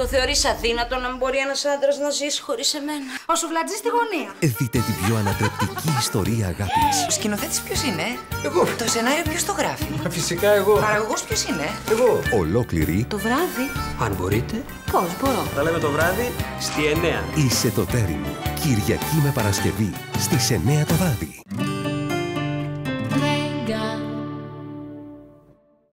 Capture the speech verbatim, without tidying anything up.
Το θεωρείς αδύνατο να μην μπορεί ένας άντρας να ζήσει χωρίς εμένα? Ο σουβλατζής στη γωνία. Δείτε την πιο ανατρεπτική ιστορία αγάπης. Ο σκηνοθέτης ποιος είναι? Εγώ. Το σενάριο ποιος το γράφει? Μα φυσικά εγώ. Ο παραγωγός ποιος είναι? Εγώ. Ολόκληρη. Το βράδυ. Αν μπορείτε. Πώς μπορώ. Τα λέμε το βράδυ στη εννέα. Είσαι το ταίρι μου. Κυριακή με Παρασκευή στις εννέα το βράδυ.